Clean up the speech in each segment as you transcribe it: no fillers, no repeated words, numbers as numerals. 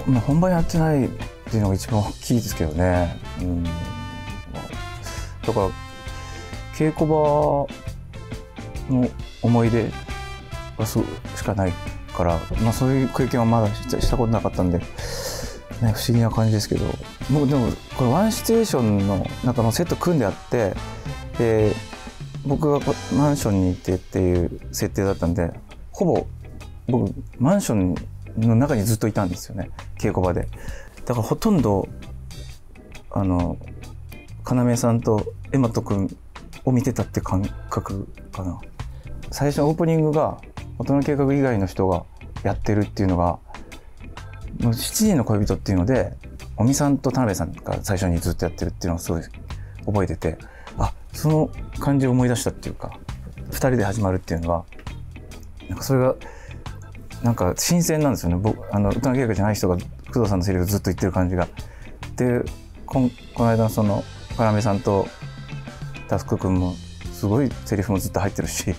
本番やってないっていうのが一番大きいですけどね。うん、だから稽古場の思い出がすしかないから、まあ、そういう経験はまだしたことなかったんで、ね、不思議な感じですけど、もうでもこれワンシチュエーションの中のセット組んであって、で僕がマンションに行ってっていう設定だったんで、ほぼ僕マンションの中にずっといたんですよね、稽古場で。だからほとんど要さんと江本君を見てたって感覚かな。最初のオープニングが大人計画以外の人がやってるっていうのが「7人の恋人」っていうので尾身さんと田辺さんが最初にずっとやってるっていうのをすごい覚えてて、あ、その感じを思い出したっていうか、2人で始まるっていうのはなんかそれがなんか新鮮なんですよね。僕大人計画じゃない人が工藤さんのセリフをずっと言ってる感じが。でこの間のその要さんとタスク君もすごいセリフもずっと入ってるし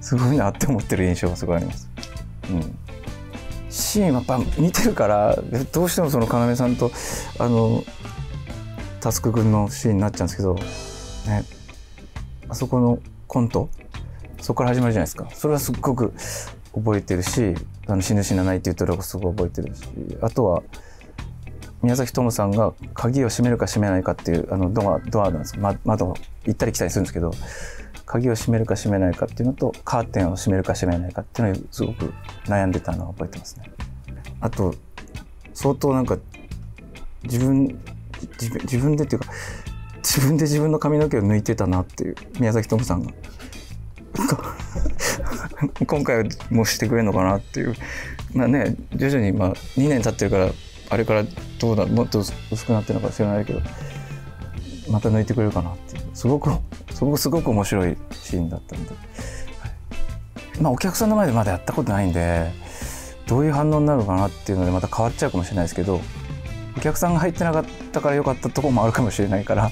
すごいなって思ってる印象がすごいあります。うん、シーンはやっぱ見てるからどうしてもその要さんとタスク君のシーンになっちゃうんですけど、ね、あそこのコントそこから始まるじゃないですか。それはすっごく覚えてるし、死ぬ死なないっていうところもすごい覚えてるし、あとは宮崎智さんが鍵を閉めるか閉めないかっていうドアなんですけど、窓行ったり来たりするんですけど、鍵を閉めるか閉めないかっていうのとカーテンを閉めるか閉めないかっていうのをすごく悩んでたのを覚えてますね。あと相当なんか自分でっていうか自分で自分の髪の毛を抜いてたなっていう、宮崎智さんが今回はもうしてくれるのかなっていう、まあね、徐々にまあ2年経ってるからあれからどうだもっと薄くなってるのか知らないけど、また抜いてくれるかなっていう、すごく面白いシーンだったんで、はい、まあお客さんの前でまだやったことないんでどういう反応になるのかなっていうのでまた変わっちゃうかもしれないですけど、お客さんが入ってなかったから良かったところもあるかもしれないから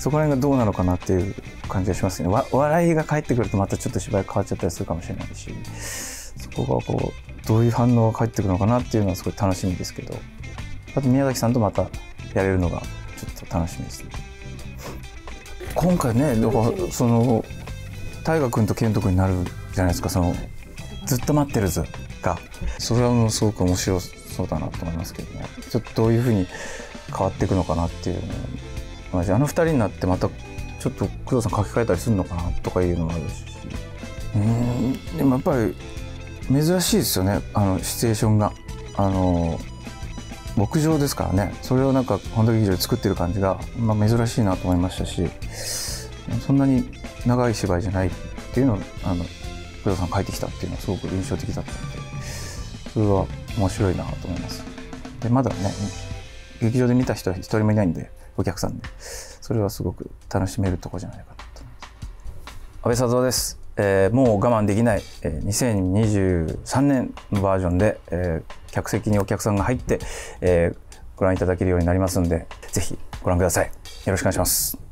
そこら辺がどうなのかなっていう感じがしますね。笑いが返ってくるとまたちょっと芝居変わっちゃったりするかもしれないし、そこがこうどういう反応が返ってくるのかなっていうのはすごい楽しみですけど、あと宮崎さんとまたやれるのがちょっと楽しみですね。今回ね、だからその大河君と健人君になるじゃないですか。そのずっと待ってる図がそれはもうすごく面白そうだなと思いますけどね。ちょっとどういうふうに変わっていくのかなっていうの、2人になってまたちょっと工藤さん書き換えたりするのかなとかいうのもあるし、でもやっぱり珍しいですよね、シチュエーションが牧場ですからね。それをなんか本田劇場で作ってる感じが、まあ、珍しいなと思いましたし、そんなに長い芝居じゃないっていうのを工藤さん書いてきたっていうのはすごく印象的だったので、それは面白いなと思います。でまだね劇場で見た人は一人もいないんで、お客さんでそれはすごく楽しめるとこじゃないかなと思います。阿部サダヲです。もう我慢できない、2023年のバージョンで、客席にお客さんが入って、ご覧いただけるようになりますので、ぜひご覧ください。よろしくお願いします。